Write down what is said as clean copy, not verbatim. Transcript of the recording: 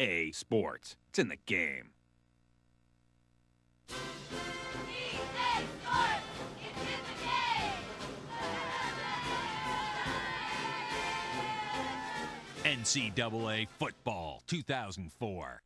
EA Sports. It's in the game. NCAA Football 2004.